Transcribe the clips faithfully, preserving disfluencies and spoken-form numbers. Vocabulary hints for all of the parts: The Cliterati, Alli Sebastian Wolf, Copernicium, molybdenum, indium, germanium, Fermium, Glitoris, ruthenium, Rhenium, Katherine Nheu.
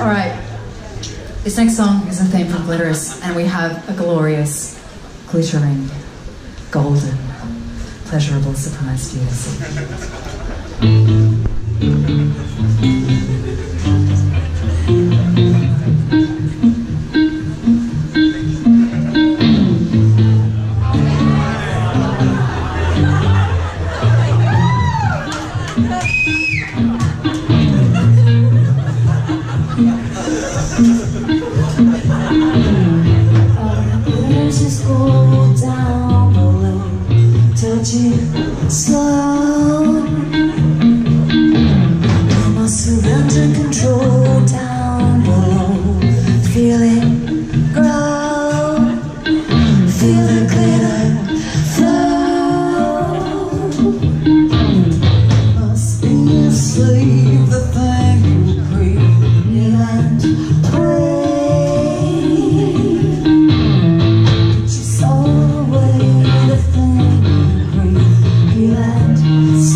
All right. This next song is a theme from Glitoris, and we have a glorious, glittering, golden, pleasurable surprise for you to see. Slow, I surrender control down below. Feel it grow, feel the glitter flow. Must be a slave, the thing you breathe and pray. She's all the way to think. Down, down, down, down, down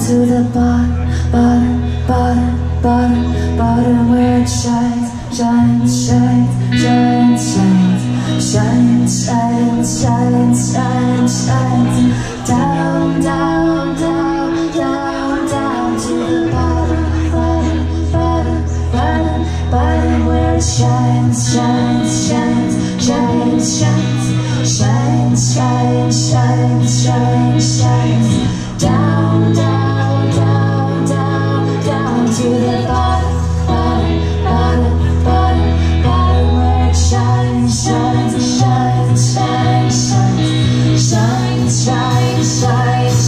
to the bottom, bottom, bottom, bottom, bottom where it shines, shines, shines, shines, shines, shines, shines, shines, shines, shines. Down, down, down, down, down to the bottom, bottom, bottom, bottom, bottom where it shines, shines, shines, shines, shines. Shines, shines, shines, shines, shines. Down, down, down, down, down to the bottom, bottom, bottom, bottom, bottom where it shines, shines, shines, shines, shines, shines, shines, shines,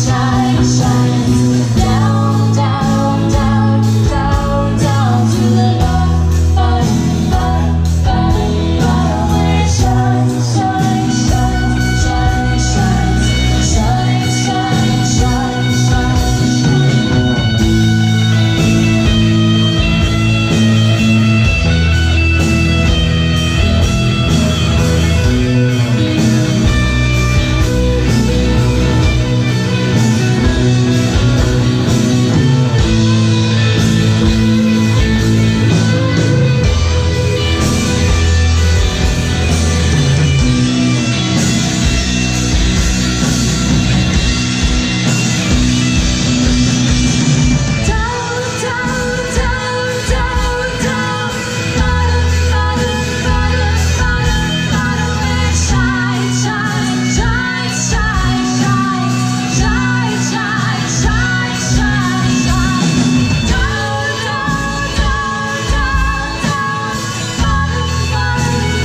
shines, shines. Down, down, down, down, down to the bottom, bottom, bottom, bottom, bottom where it shines, shines.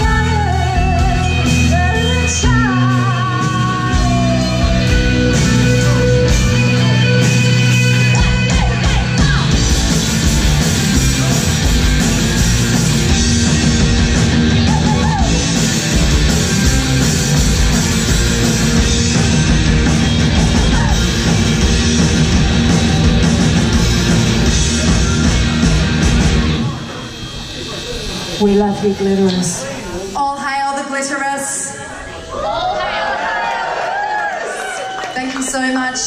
We love you, Glitoris. All hail the Glitoris. All hail the Glitoris. Thank you so much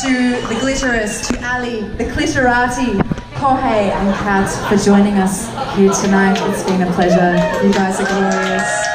to the Glitoris, to Ali, the Cliterati, Jorge and Kat for joining us here tonight. It's been a pleasure. You guys are glorious.